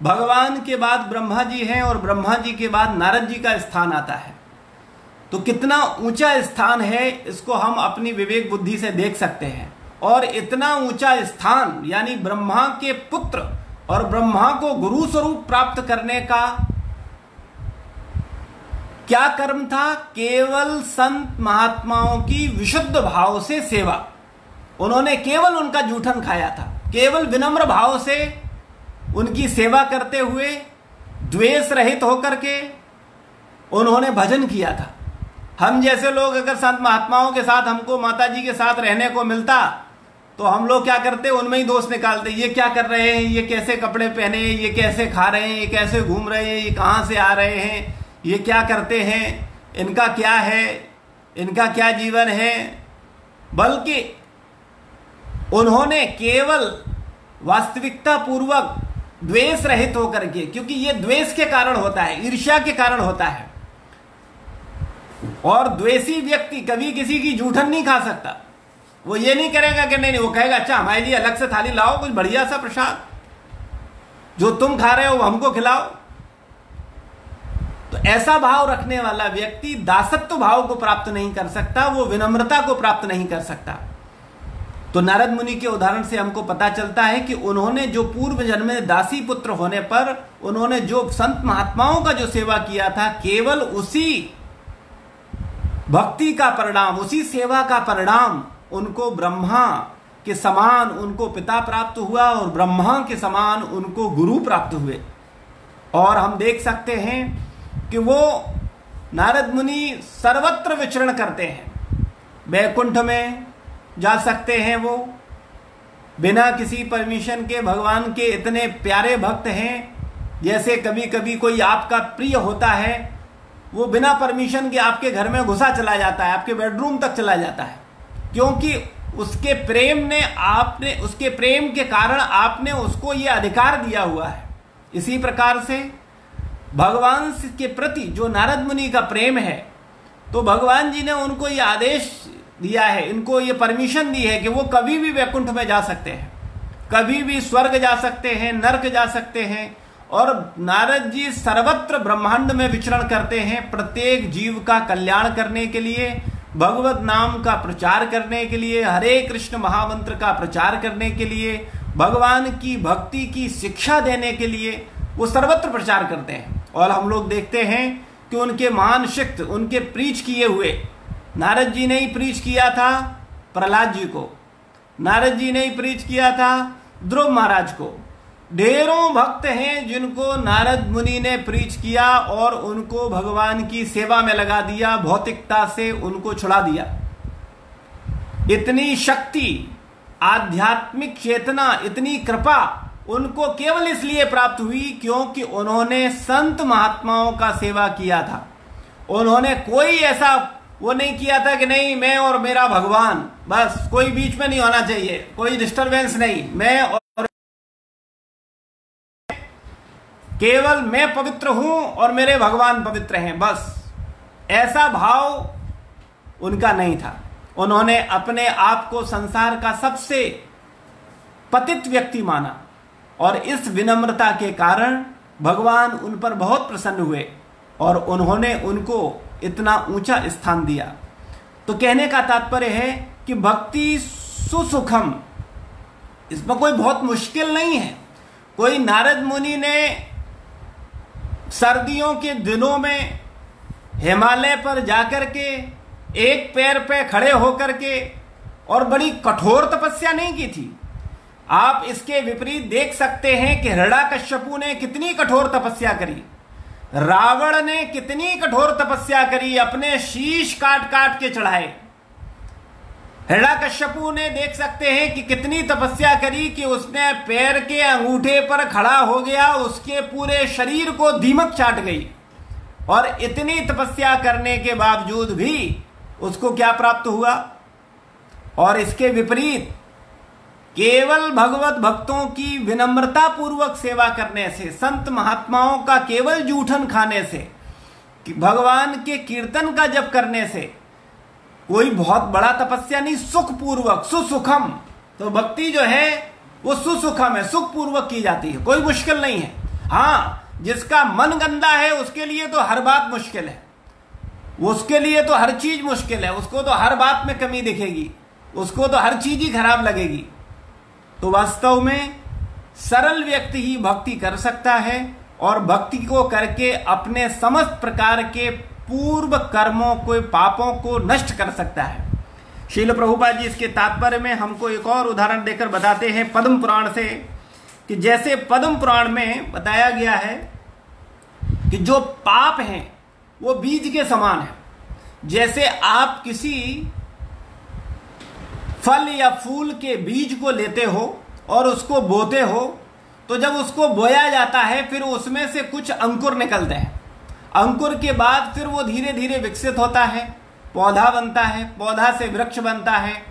भगवान के बाद ब्रह्मा जी हैं और ब्रह्मा जी के बाद नारद जी का स्थान आता है। तो कितना ऊंचा स्थान है इसको हम अपनी विवेक बुद्धि से देख सकते हैं। और इतना ऊंचा स्थान यानी ब्रह्मा के पुत्र और ब्रह्मा को गुरु स्वरूप प्राप्त करने का क्या कर्म था? केवल संत महात्माओं की विशुद्ध भाव से सेवा। उन्होंने केवल उनका जूठन खाया था, केवल विनम्र भाव से उनकी सेवा करते हुए द्वेष रहित होकर के उन्होंने भजन किया था। हम जैसे लोग अगर संत महात्माओं के साथ, हमको माता जी के साथ रहने को मिलता तो हम लोग क्या करते, उनमें ही दोष निकालते। ये क्या कर रहे हैं, ये कैसे कपड़े पहने, ये कैसे खा रहे हैं, ये कैसे घूम रहे हैं, ये कहाँ से आ रहे हैं, ये क्या करते हैं, इनका क्या है, इनका क्या जीवन है। बल्कि उन्होंने केवल वास्तविकता पूर्वक द्वेष रहित होकर के, क्योंकि ये द्वेष के कारण होता है, ईर्ष्या के कारण होता है। और द्वेषी व्यक्ति कभी किसी की जूठन नहीं खा सकता। वो ये नहीं करेगा कि नहीं, वो कहेगा अच्छा हमारे लिए अलग से थाली लाओ, कुछ बढ़िया सा प्रसाद, जो तुम खा रहे हो हमको खिलाओ। तो ऐसा भाव रखने वाला व्यक्ति दासत्व भाव को प्राप्त नहीं कर सकता, वो विनम्रता को प्राप्त नहीं कर सकता। तो नारद मुनि के उदाहरण से हमको पता चलता है कि उन्होंने जो पूर्व जन्म में दासी पुत्र होने पर उन्होंने जो संत महात्माओं का जो सेवा किया था, केवल उसी भक्ति का परिणाम, उसी सेवा का परिणाम उनको ब्रह्मा के समान उनको पिता प्राप्त हुआ और ब्रह्मा के समान उनको गुरु प्राप्त हुए। और हम देख सकते हैं कि वो नारद मुनि सर्वत्र विचरण करते हैं। वैकुंठ में जा सकते हैं वो बिना किसी परमिशन के, भगवान के इतने प्यारे भक्त हैं। जैसे कभी कभी कोई आपका प्रिय होता है, वो बिना परमिशन के आपके घर में घुसा चला जाता है, आपके बेडरूम तक चला जाता है, क्योंकि उसके प्रेम ने, आपने उसके प्रेम के कारण आपने उसको ये अधिकार दिया हुआ है। इसी प्रकार से भगवान के प्रति जो नारद मुनि का प्रेम है, तो भगवान जी ने उनको ये आदेश दिया है, इनको ये परमिशन दी है कि वो कभी भी वैकुंठ में जा सकते हैं, कभी भी स्वर्ग जा सकते हैं, नर्क जा सकते हैं। और नारद जी सर्वत्र ब्रह्मांड में विचरण करते हैं, प्रत्येक जीव का कल्याण करने के लिए, भगवत नाम का प्रचार करने के लिए, हरे कृष्ण महामंत्र का प्रचार करने के लिए, भगवान की भक्ति की शिक्षा देने के लिए वो सर्वत्र प्रचार करते हैं। और हम लोग देखते हैं कि उनके महान शिष्य, उनके प्रीच किए हुए, नारद जी ने ही प्रीच किया था प्रहलाद जी को, नारद जी ने ही प्रीच किया था ध्रुव महाराज को। ढेरों भक्त हैं जिनको नारद मुनि ने प्रीच किया और उनको भगवान की सेवा में लगा दिया, भौतिकता से उनको छुड़ा दिया। इतनी शक्ति, आध्यात्मिक चेतना, इतनी कृपा उनको केवल इसलिए प्राप्त हुई क्योंकि उन्होंने संत महात्माओं का सेवा किया था। उन्होंने कोई ऐसा वो नहीं किया था कि नहीं मैं और मेरा भगवान, बस कोई बीच में नहीं होना चाहिए, कोई डिस्टरबेंस नहीं, मैं और केवल मैं पवित्र हूं और मेरे भगवान पवित्र हैं, बस ऐसा भाव उनका नहीं था। उन्होंने अपने आप को संसार का सबसे पतित व्यक्ति माना और इस विनम्रता के कारण भगवान उन पर बहुत प्रसन्न हुए और उन्होंने उनको इतना ऊंचा स्थान दिया। तो कहने का तात्पर्य है कि भक्ति सुसुखम, इसमें कोई बहुत मुश्किल नहीं है। कोई नारद मुनि ने सर्दियों के दिनों में हिमालय पर जाकर के एक पैर पे खड़े होकर के और बड़ी कठोर तपस्या नहीं की थी। आप इसके विपरीत देख सकते हैं कि हिरण्यकश्यपु ने कितनी कठोर तपस्या करी, रावण ने कितनी कठोर तपस्या करी, अपने शीश काट काट के चढ़ाए। हिरण्यकश्यपु ने देख सकते हैं कि कितनी तपस्या करी कि उसने पैर के अंगूठे पर खड़ा हो गया, उसके पूरे शरीर को दीमक चाट गई और इतनी तपस्या करने के बावजूद भी उसको क्या प्राप्त हुआ। और इसके विपरीत केवल भगवत भक्तों की विनम्रता पूर्वक सेवा करने से, संत महात्माओं का केवल जूठन खाने से, भगवान के कीर्तन का जप करने से, कोई बहुत बड़ा तपस्या नहीं, सुखपूर्वक, सुसुखम। तो भक्ति जो है वो सुसुखम है, सुखपूर्वक की जाती है, कोई मुश्किल नहीं है। हाँ, जिसका मन गंदा है उसके लिए तो हर बात मुश्किल है। उसके लिए तो हर चीज मुश्किल है, उसको तो हर बात में कमी दिखेगी, उसको तो हर चीज ही खराब लगेगी। तो वास्तव में सरल व्यक्ति ही भक्ति कर सकता है और भक्ति को करके अपने समस्त प्रकार के पूर्व कर्मों को, पापों को नष्ट कर सकता है। श्रील प्रभुपाद जी इसके तात्पर्य में हमको एक और उदाहरण देकर बताते हैं पद्म पुराण से, कि जैसे पद्म पुराण में बताया गया है कि जो पाप हैं वो बीज के समान है। जैसे आप किसी फल या फूल के बीज को लेते हो और उसको बोते हो, तो जब उसको बोया जाता है फिर उसमें से कुछ अंकुर निकलते हैं। अंकुर के बाद फिर वो धीरे धीरे विकसित होता है, पौधा बनता है, पौधा से वृक्ष बनता है,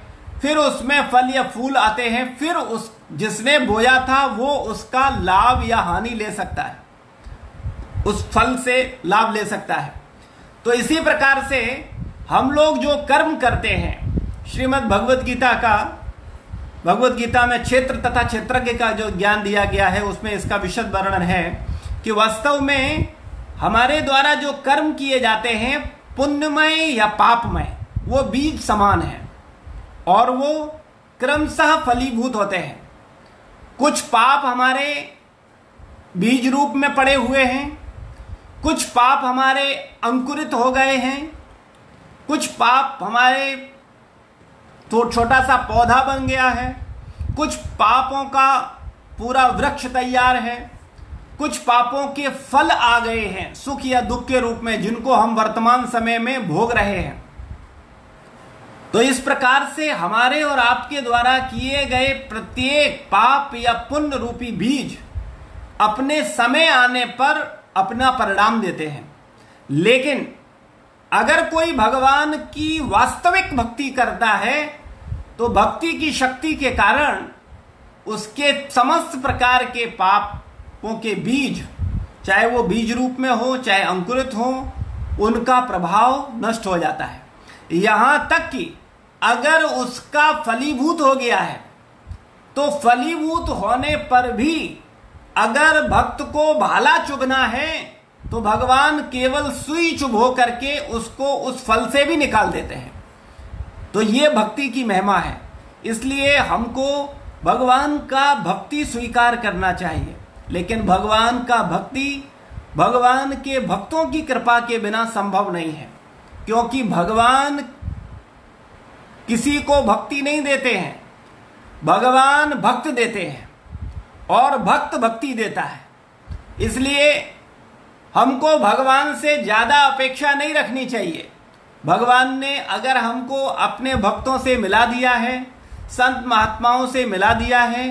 फिर उसमें फल या फूल आते हैं, फिर उस जिसने बोया था वो उसका लाभ या हानि ले सकता है, उस फल से लाभ ले सकता है। तो इसी प्रकार से हम लोग जो कर्म करते हैं, श्रीमद् भगवत गीता का, भगवत गीता में क्षेत्र तथा क्षेत्रज्ञ का जो ज्ञान दिया गया है उसमें इसका विशद वर्णन है कि वास्तव में हमारे द्वारा जो कर्म किए जाते हैं पुण्यमय या पापमय, वो बीज समान है और वो क्रमशः फलीभूत होते हैं। कुछ पाप हमारे बीज रूप में पड़े हुए हैं, कुछ पाप हमारे अंकुरित हो गए हैं, कुछ पाप हमारे तो छोटा सा पौधा बन गया है, कुछ पापों का पूरा वृक्ष तैयार है, कुछ पापों के फल आ गए हैं सुख या दुख के रूप में, जिनको हम वर्तमान समय में भोग रहे हैं। तो इस प्रकार से हमारे और आपके द्वारा किए गए प्रत्येक पाप या पुण्य रूपी बीज अपने समय आने पर अपना परिणाम देते हैं। लेकिन अगर कोई भगवान की वास्तविक भक्ति करता है तो भक्ति की शक्ति के कारण उसके समस्त प्रकार के पापों के बीज, चाहे वो बीज रूप में हो चाहे अंकुरित हो, उनका प्रभाव नष्ट हो जाता है। यहाँ तक कि अगर उसका फलीभूत हो गया है तो फलीभूत होने पर भी अगर भक्त को भाला चुभना है तो भगवान केवल सुई चुभो करके उसको उस फल से भी निकाल देते हैं। तो ये भक्ति की महिमा है। इसलिए हमको भगवान का भक्ति स्वीकार करना चाहिए, लेकिन भगवान का भक्ति भगवान के भक्तों की कृपा के बिना संभव नहीं है, क्योंकि भगवान किसी को भक्ति नहीं देते हैं, भगवान भक्त देते हैं और भक्त भक्ति देता है। इसलिए हमको भगवान से ज़्यादा अपेक्षा नहीं रखनी चाहिए। भगवान ने अगर हमको अपने भक्तों से मिला दिया है, संत महात्माओं से मिला दिया है,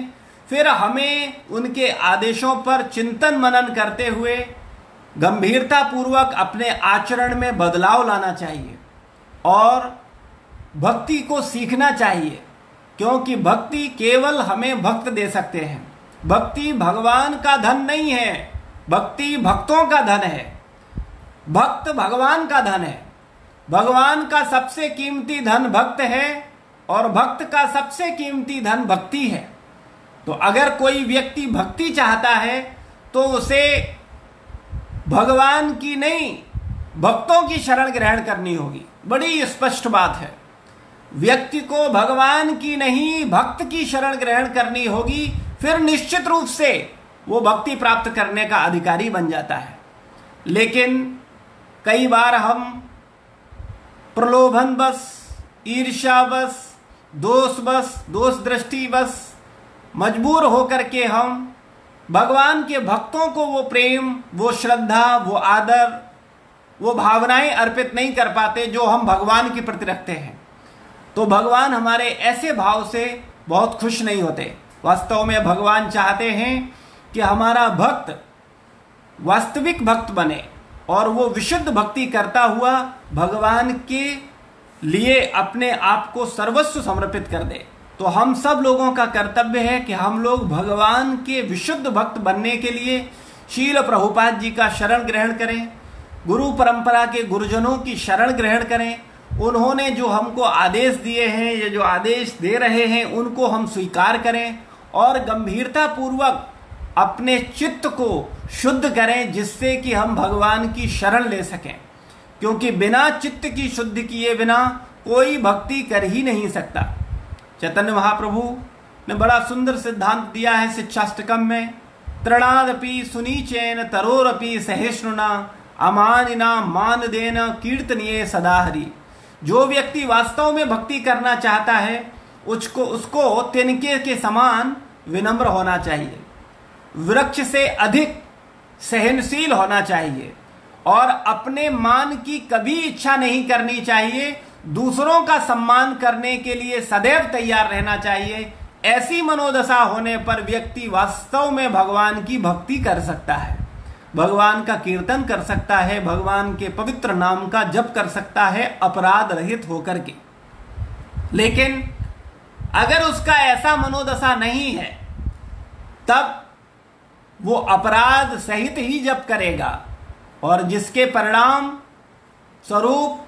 फिर हमें उनके आदेशों पर चिंतन मनन करते हुए गंभीरतापूर्वक अपने आचरण में बदलाव लाना चाहिए और भक्ति को सीखना चाहिए, क्योंकि भक्ति केवल हमें भक्त दे सकते हैं। भक्ति भगवान का धन नहीं है, भक्ति भक्तों का धन है, भक्त भगवान का धन है। भगवान का सबसे कीमती धन भक्त है और भक्त का सबसे कीमती धन भक्ति है। तो अगर कोई व्यक्ति भक्ति चाहता है तो उसे भगवान की नहीं भक्तों की शरण ग्रहण करनी होगी। बड़ी स्पष्ट बात है, व्यक्ति को भगवान की नहीं भक्त की शरण ग्रहण करनी होगी, फिर निश्चित रूप से वो भक्ति प्राप्त करने का अधिकारी बन जाता है। लेकिन कई बार हम प्रलोभन बस, ईर्ष्या बस, दोष दृष्टि बस मजबूर होकर के हम भगवान के भक्तों को वो प्रेम, वो श्रद्धा, वो आदर, वो भावनाएं अर्पित नहीं कर पाते जो हम भगवान के प्रति रखते हैं। तो भगवान हमारे ऐसे भाव से बहुत खुश नहीं होते। वास्तव में भगवान चाहते हैं कि हमारा भक्त वास्तविक भक्त बने और वो विशुद्ध भक्ति करता हुआ भगवान के लिए अपने आप को सर्वस्व समर्पित कर दे। तो हम सब लोगों का कर्तव्य है कि हम लोग भगवान के विशुद्ध भक्त बनने के लिए श्रील प्रभुपाद जी का शरण ग्रहण करें, गुरु परंपरा के गुरुजनों की शरण ग्रहण करें। उन्होंने जो हमको आदेश दिए हैं या जो आदेश दे रहे हैं उनको हम स्वीकार करें और गंभीरतापूर्वक अपने चित्त को शुद्ध करें, जिससे कि हम भगवान की शरण ले सकें। क्योंकि बिना चित्त की शुद्धि किए बिना कोई भक्ति कर ही नहीं सकता। चैतन्य महाप्रभु ने बड़ा सुंदर सिद्धांत दिया है शिक्षाष्टकम में, तृणादपि सुनीचेन तरोरपि सहिष्णुना अमानिना मानदेन कीर्तनीय सदाहरि। जो व्यक्ति वास्तव में भक्ति करना चाहता है उसको तिनके के समान विनम्र होना चाहिए, वृक्ष से अधिक सहनशील होना चाहिए और अपने मान की कभी इच्छा नहीं करनी चाहिए। दूसरों का सम्मान करने के लिए सदैव तैयार रहना चाहिए। ऐसी मनोदशा होने पर व्यक्ति वास्तव में भगवान की भक्ति कर सकता है, भगवान का कीर्तन कर सकता है, भगवान के पवित्र नाम का जप कर सकता है अपराध रहित होकर के। लेकिन अगर उसका ऐसा मनोदशा नहीं है तब वो अपराध सहित ही जप करेगा और जिसके परिणाम स्वरूप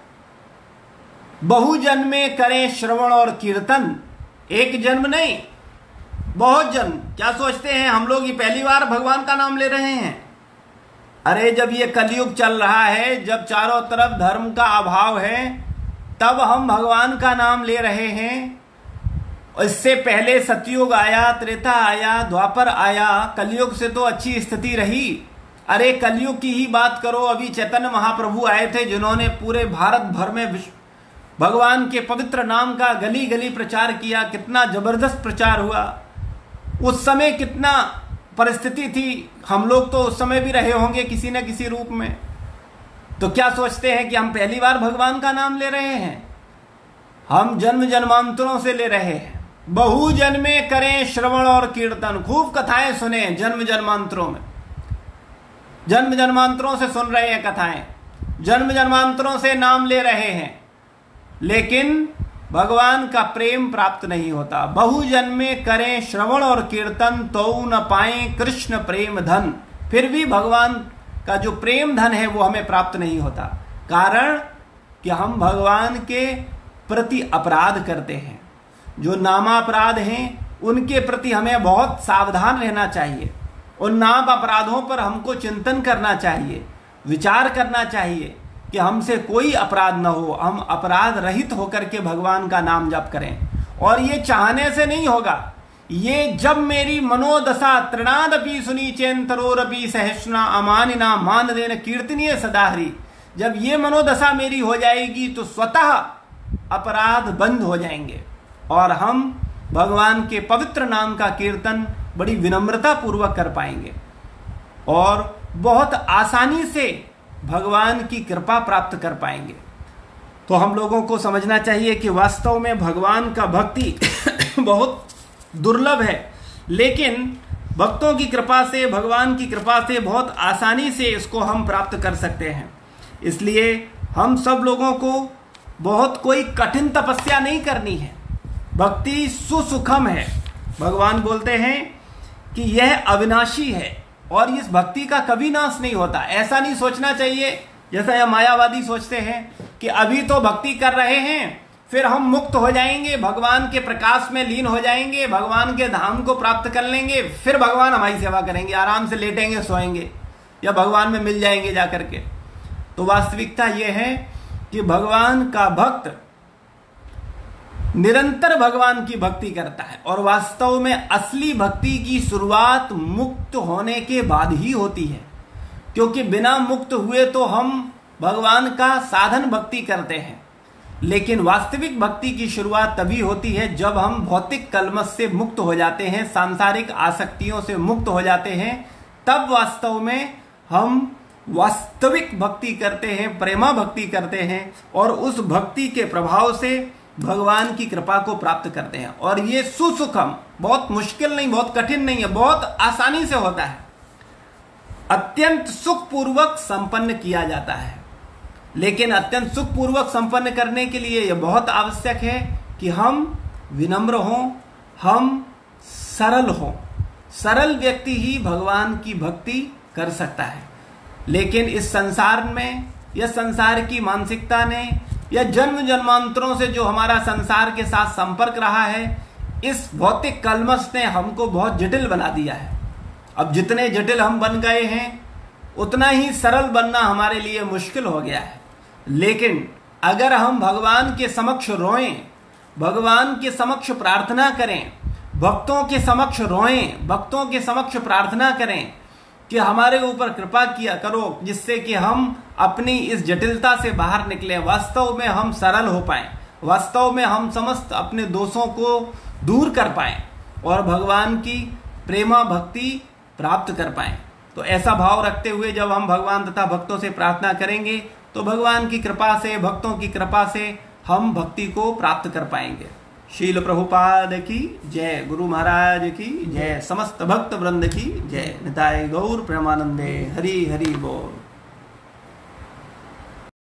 बहुजन्म में करें श्रवण और कीर्तन, एक जन्म नहीं बहुत जन्म। क्या सोचते हैं हम लोग ये पहली बार भगवान का नाम ले रहे हैं? अरे जब ये कलयुग चल रहा है, जब चारों तरफ धर्म का अभाव है, तब हम भगवान का नाम ले रहे हैं। इससे पहले सतयुग आया, त्रेता आया, द्वापर आया, कलयुग से तो अच्छी स्थिति रही। अरे कलयुग की ही बात करो, अभी चैतन्य महाप्रभु आए थे जिन्होंने पूरे भारत भर में भगवान के पवित्र नाम का गली गली प्रचार किया। कितना जबरदस्त प्रचार हुआ, उस समय कितना परिस्थिति थी, हम लोग तो उस समय भी रहे होंगे किसी न किसी रूप में। तो क्या सोचते हैं कि हम पहली बार भगवान का नाम ले रहे हैं? हम जन्म जन्मांतरों से ले रहे हैं। बहु जन्मे करें श्रवण और कीर्तन, खूब कथाएं सुने जन्म जन्मांतरों में, जन्म जन्मांतरों से सुन रहे हैं कथाएं, जन्म जन्मांतरों से नाम ले रहे हैं, लेकिन भगवान का प्रेम प्राप्त नहीं होता। बहु जन्मे करें श्रवण और कीर्तन तो न पाए कृष्ण प्रेम धन, फिर भी भगवान का जो प्रेम धन है वो हमें प्राप्त नहीं होता। कारण कि हम भगवान के प्रति अपराध करते हैं, जो नामा अपराध हैं उनके प्रति हमें बहुत सावधान रहना चाहिए। उन नाम अपराधों पर हमको चिंतन करना चाहिए, विचार करना चाहिए कि हमसे कोई अपराध न हो, हम अपराध रहित होकर के भगवान का नाम जप करें। और ये चाहने से नहीं होगा, ये जब मेरी मनोदशा तृणादपि सुनीचेन तरोरपि सहिष्णुना अमानिना मानदेन कीर्तनीय सदाहरि, जब ये मनोदशा मेरी हो जाएगी तो स्वतः अपराध बंद हो जाएंगे और हम भगवान के पवित्र नाम का कीर्तन बड़ी विनम्रता पूर्वक कर पाएंगे और बहुत आसानी से भगवान की कृपा प्राप्त कर पाएंगे। तो हम लोगों को समझना चाहिए कि वास्तव में भगवान का भक्ति बहुत दुर्लभ है, लेकिन भक्तों की कृपा से, भगवान की कृपा से बहुत आसानी से इसको हम प्राप्त कर सकते हैं। इसलिए हम सब लोगों को बहुत कोई कठिन तपस्या नहीं करनी है, भक्ति सुसुखम है। भगवान बोलते हैं कि यह अविनाशी है और इस भक्ति का कभी नाश नहीं होता। ऐसा नहीं सोचना चाहिए जैसा यह मायावादी सोचते हैं कि अभी तो भक्ति कर रहे हैं फिर हम मुक्त हो जाएंगे, भगवान के प्रकाश में लीन हो जाएंगे, भगवान के धाम को प्राप्त कर लेंगे, फिर भगवान हमारी सेवा करेंगे, आराम से लेटेंगे, सोएंगे या भगवान में मिल जाएंगे जाकर के। तो वास्तविकता यह है कि भगवान का भक्त निरंतर भगवान की भक्ति करता है और वास्तव में असली भक्ति की शुरुआत मुक्त होने के बाद ही होती है, क्योंकि बिना मुक्त हुए तो हम भगवान का साधन भक्ति करते हैं। लेकिन वास्तविक भक्ति की शुरुआत तभी होती है जब हम भौतिक कलमस से मुक्त हो जाते हैं, सांसारिक आसक्तियों से मुक्त हो जाते हैं, तब वास्तव में हम वास्तविक भक्ति करते हैं, प्रेमा भक्ति करते हैं और उस भक्ति के प्रभाव से भगवान की कृपा को प्राप्त करते हैं। और ये सुसुखम, बहुत मुश्किल नहीं, बहुत कठिन नहीं है, बहुत आसानी से होता है, अत्यंत सुखपूर्वक संपन्न किया जाता है। लेकिन अत्यंत सुखपूर्वक संपन्न करने के लिए यह बहुत आवश्यक है कि हम विनम्र हों, हम सरल हों। सरल व्यक्ति ही भगवान की भक्ति कर सकता है। लेकिन इस संसार में, यह संसार की मानसिकता ने, यह जन्म जन्मांतरों से जो हमारा संसार के साथ संपर्क रहा है, इस भौतिक कलमस ने हमको बहुत जटिल बना दिया है। अब जितने जटिल हम बन गए हैं उतना ही सरल बनना हमारे लिए मुश्किल हो गया है। लेकिन अगर हम भगवान के समक्ष रोएं, भगवान के समक्ष प्रार्थना करें, भक्तों के समक्ष रोएं, भक्तों के समक्ष प्रार्थना करें कि हमारे ऊपर कृपा किया करो जिससे कि हम अपनी इस जटिलता से बाहर निकलें, वास्तव में हम सरल हो पाएं, वास्तव में हम समस्त अपने दोषों को दूर कर पाएं और भगवान की प्रेमा भक्ति प्राप्त कर पाएं। तो ऐसा भाव रखते हुए जब हम भगवान तथा भक्तों से प्रार्थना करेंगे तो भगवान की कृपा से, भक्तों की कृपा से हम भक्ति को प्राप्त कर पाएंगे। श्रील प्रभुपाद की जय, गुरु महाराज की जय, समस्त भक्त वृंद की जय। निताय गौर प्रेमानंदे हरि हरि बोल।